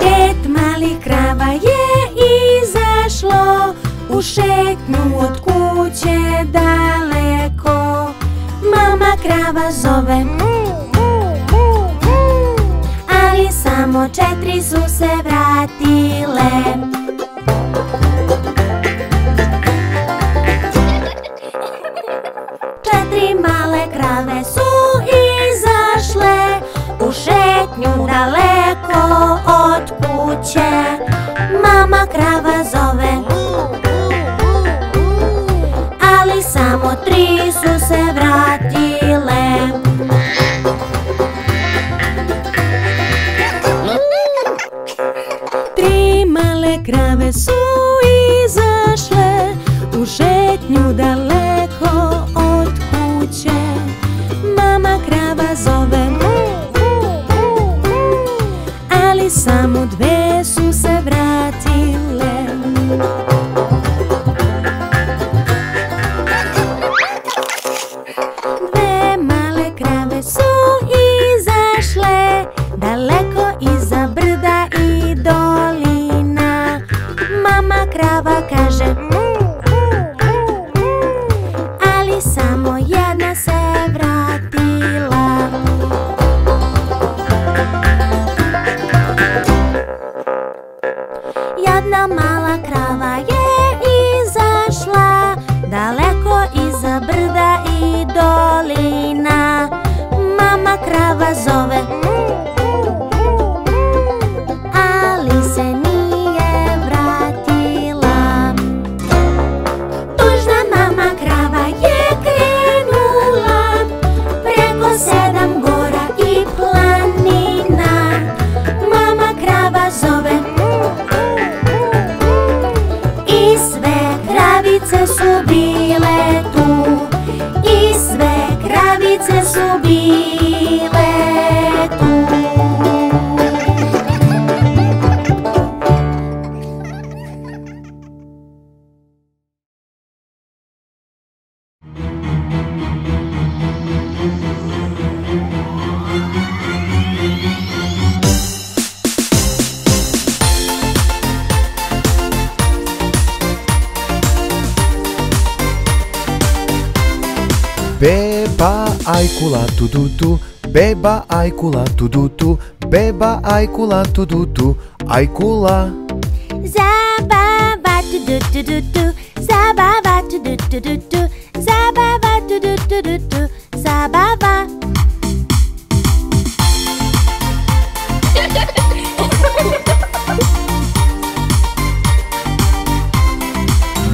Дед Маликрава и зашло, ушекну от куче далеко. Мама крава зове му-му-му, ali samo 4 su se vratile. Četiri male krave su izašle u šetnju daleko od kuće. Mama krava zove, ali samo 3 su se vratile. Tri male krave su izašle u šetnju daleko od kuće. Mama krava zove, ali samo 2 su se vratile. Dve male krave su izašle daleko iza brda i dolina. Mama krava kaže ali samo 1 se vratila. Jadna mala krava je izašla daleko iza brda i dolina. Mama krava zove, ali se nije vratila. Tužna mama krava je krenula preko 7 gora i planina. Mama krava zove i sve kravice su bile tu. I sve kravice su bile tu. Beba ai cula tudutu, beba ai cula tudutu, beba ai cula tudutu, ai cula. Zabava tudutu, zabava tudutu, zabava tudutu, zabava.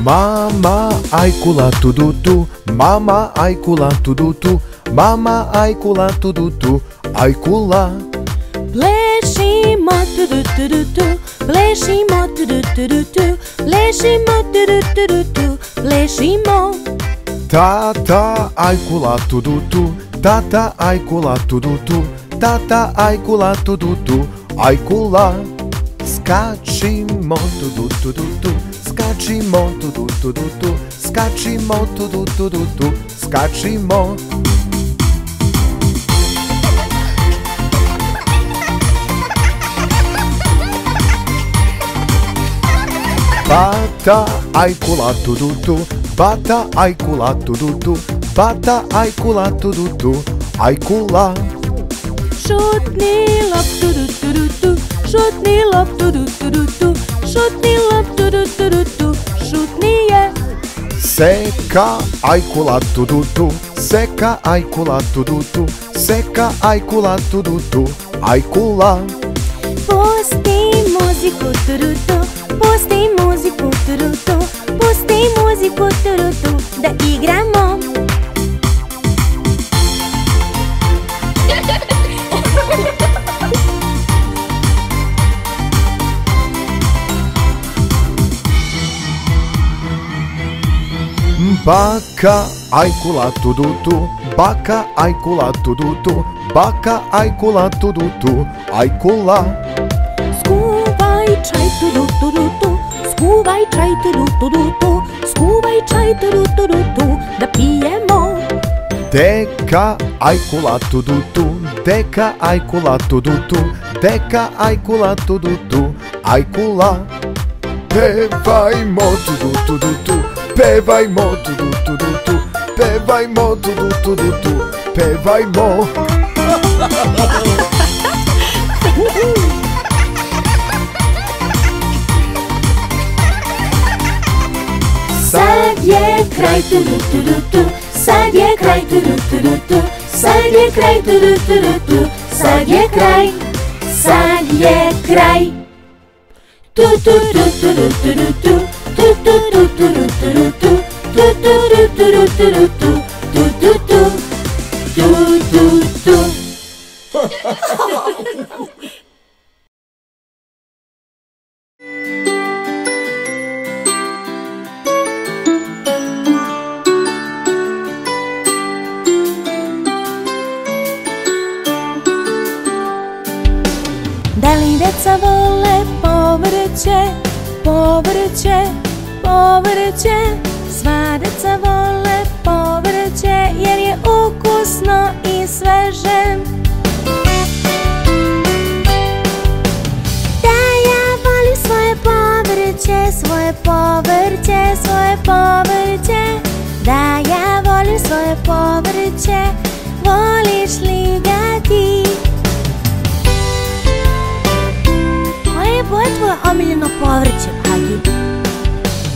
Mama ai cula tudutu, mama ai cula tudutu, mama ai cula tudutu, ai cula. Plešimo tudutu, plešimo tudutu, plešimo tudutu, plešimo. Tata ai cula tudutu, tata ai cula tudutu, tata ai cula tudutu, ai cula. Skačimo tudutu, skačimo tudutu, skačimo tudutu, skačimo. Bata ai cula tudutu, bata ai cula tudutu, bata ai cula tudutu, ai cula. Šutni loptu tudutu, šutni loptu tudutu, šutni loptu tudutu, šutni je. Seka ai cula tudutu, seka ai cula tudutu, seka ai cula tudutu, ai cula. Pusti muziku tudutu, pusti muziku tudutu, pusti muziku tudutu, da igramo. Baka ai cula tudutu, baka ai cula tudutu, baka ai cula tudutu, ai cula. Skuvaj čaj tudutu, Scuba try to do to do to. Scuba try to do to do to. The PMO. Deka ai kula tu du tu. Deka ai kula tu du tu. Deka ai kula tu du tu. Ai kula. Pevajmo tu du tu du tu. Pevajmo tu du tu du tu. Pevajmo tu du tu du tu. Pevajmo. Sad je kraj tu du tu du tu. Sad je kraj tu du tu du tu. Sad je kraj tu du tu du tu. Sad je kraj. Sad je kraj. Tu tu tu tu du tu du tu. Tu tu tu tu du tu du tu. Tu tu tu tu du tu du tu. Tu tu tu. Tu tu tu. Dali deca vole povrće, povrće, povrće. Sva deca vole povrće jer je ukusno i sveže. Da, ja volim svoje povrće, svoje povrće, svoje povrće. Da, ja volim svoje povrće, voliš li ga ti? Koje je tvoje omiljeno povrće, Agi?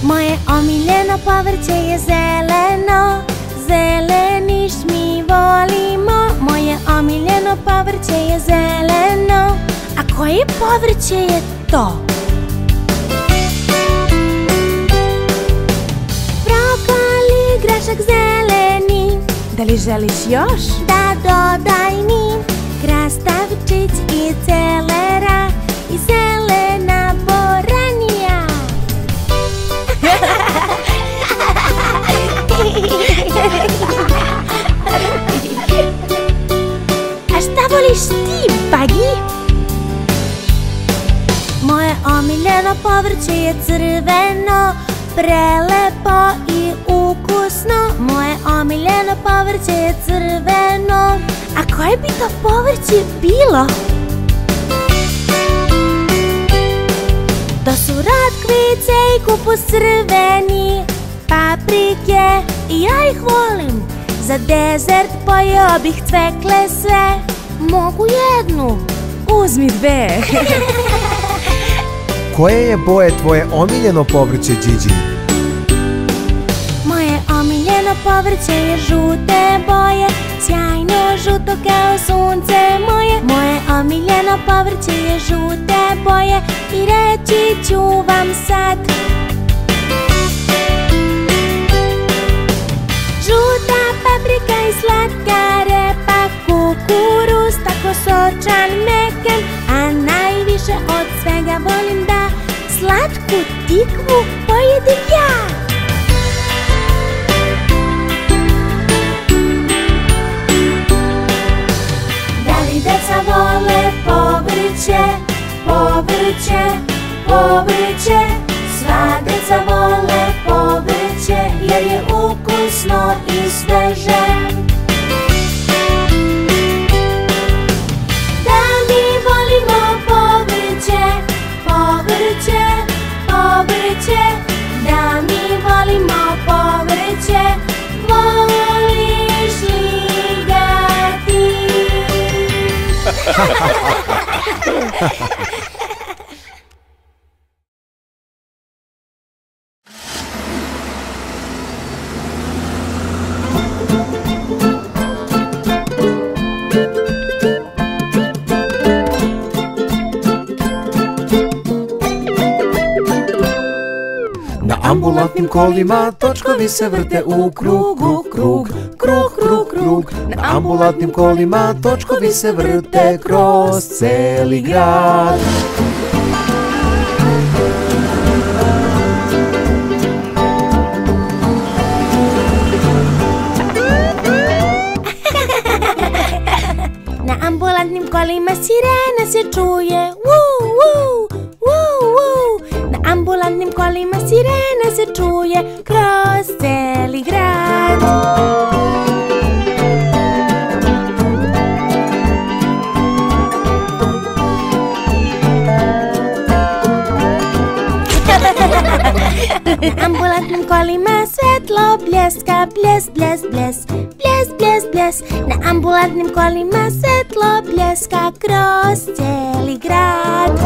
Moje omiljeno povrće je zeleno, zeleniš mi volimo. Moje omiljeno povrće je zeleno. A koje povrće je to? Brokoli, grašak zeleni. Da li želiš još? Da, dodaj mi krastavčić i celera i zelena boranija. A šta voliš ti, Bagi? Moje omiljeno povrće je crveno, prelepo i ukusno. Moje omiljeno povrće je crveno. A koje bi to povrće bilo? To su ratkvice i kupus crveni, paprike i ja ih volim. Za dezert pojeo bih cvekle sve. Mogu jednu. Uzmi dve. Koje je boje tvoje omiljeno povrće, Gigi? Moje omiljeno povrće je žute boje, sjajno žuto kao sunce moje. Moje omiljeno povrće je žute boje i reći ću vam sad. Žuta paprika i slatka repa, kukuruz tako sočan, mekan. A najviše od svega volim da slatku tikvu pojedem ja. Deca vole povrće, povrće, povrće. Sva deca vole povrće jer je ukusno i sveže. Da, mi volimo povrće, povrće, povrće. Da, mi volimo povrće, voliš li ga ti? Na ambulantnim kolima točkovi se vrte u krugu, krug, krug, krug, krug. Na ambulantnim kolima točkovi se vrte kroz celi grad. Na ambulantnim kolima sirena se čuje, wuu, wuu, wuu, wuu. ambulantnim kolima sirena se čuje kroz celi grad. Ambulantnim kolima svetlo bljeska, bljes, bljes, bljes, bljes, bljes, bljes. Na ambulantnim kolima svetlo bljeska kroz celi grad.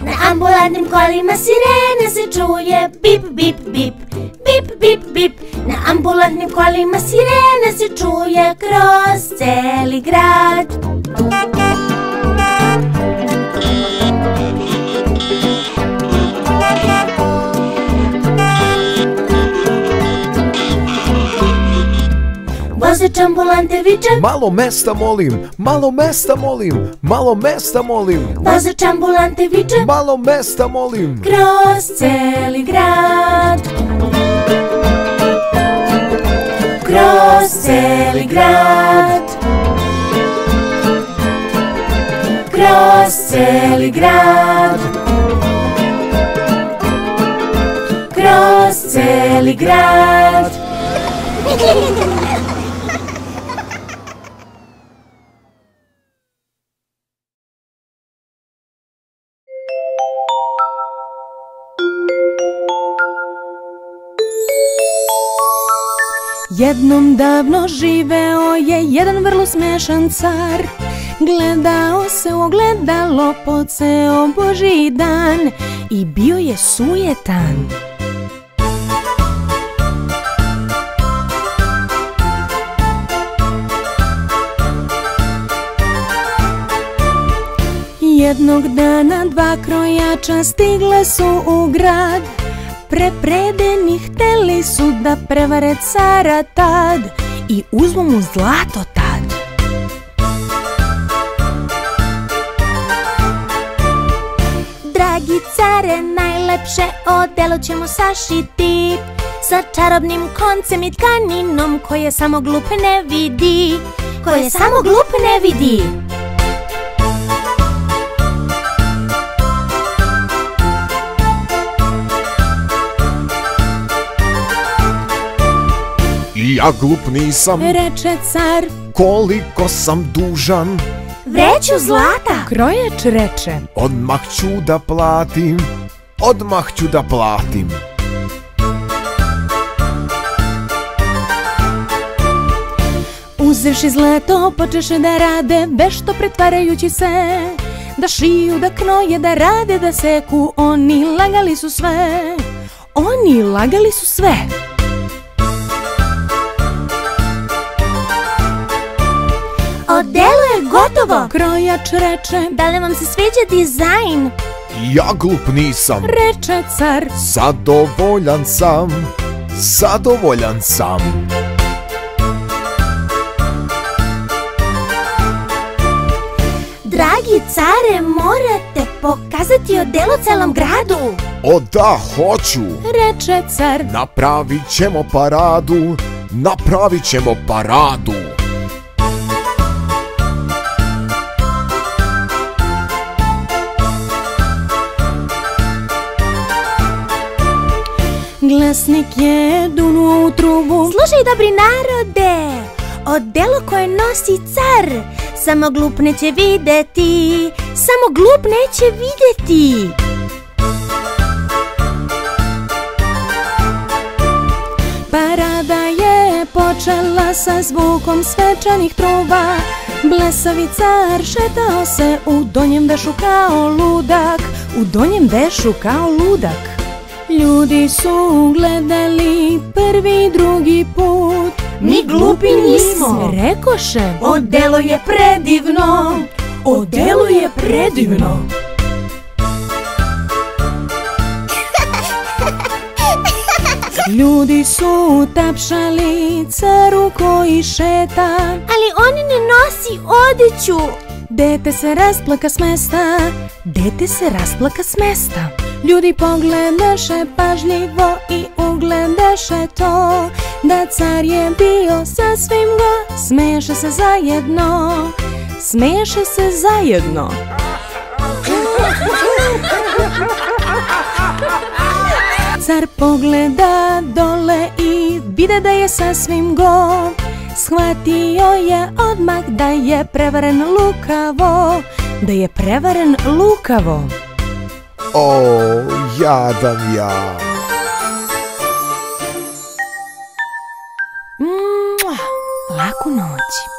Na ambulantnim kolima sirena se čuje bip, bip, bip, bip, bip, bip. Na ambulantnim kolima sirena se čuje kroz celi grad. Vozač ambulante viče: malo mesta molim, malo mesta molim, malo mesta molim. Vozač ambulante viče: malo mesta molim, kroz celi grad. Kroz celi grad, kroz celi grad, kroz celi grad. Jednom davno živeo je jedan vrlo smešan car. Gledao se u ogledalo po ceo božji dan i bio je sujetan. Jednog dana dva krojača stigle su u grad. Prepredeni hteli su da prevare cara tad i uzmu mu zlato tad. Dragi care, najlepše odelo ćemo sašiti sa čarobnim koncem i tkaninom koje samo glup ne vidi, koje samo glup ne vidi. Ja glup nisam, reče car, koliko sam dužan. Vreću zlata, krojač reče, odmah ću da platim, odmah ću da platim. Uzevši zlato počeše da rade, vešto pretvarajući se, da šiju, da knoje, da rade, da seku. Oni lagali su sve, oni lagali su sve. Odelo je gotovo, krojač reče, da li vam se sviđa dizajn? Ja glup nisam, reče car, zadovoljan sam, zadovoljan sam. Dragi care, morate pokazati odelo celom gradu. O da, hoću, reče car, napravit ćemo paradu, napravit ćemo paradu. Glasnik je dunuo u trubu: slušaj, dobri narode, odelo koje nosi car samo glup neće videti, samo glup neće videti. Parada je počela sa zvukom svečanih truba. Blesavi car šetao se u donjem vešu kao ludak, u donjem vešu kao ludak. Ljudi su gledali prvi i drugi put. Mi glupi nismo, rekoše, odelo je predivno, odelo je predivno. Ljudi su tapšali caru koji šeta: ali on ne nosi odeću. Dete se rasplaka s mesta, dete se rasplaka s mesta. Ljudi pogledaše pažljivo i ugledaše to, da car je bio sa svim ga. Smeše se zajedno, smeše se zajedno. Car pogleda dole i vide da je sasvim gol. Shvatio je odmah da je prevaren lukavo, da je prevaren lukavo. O, jadan ja. Laku noć.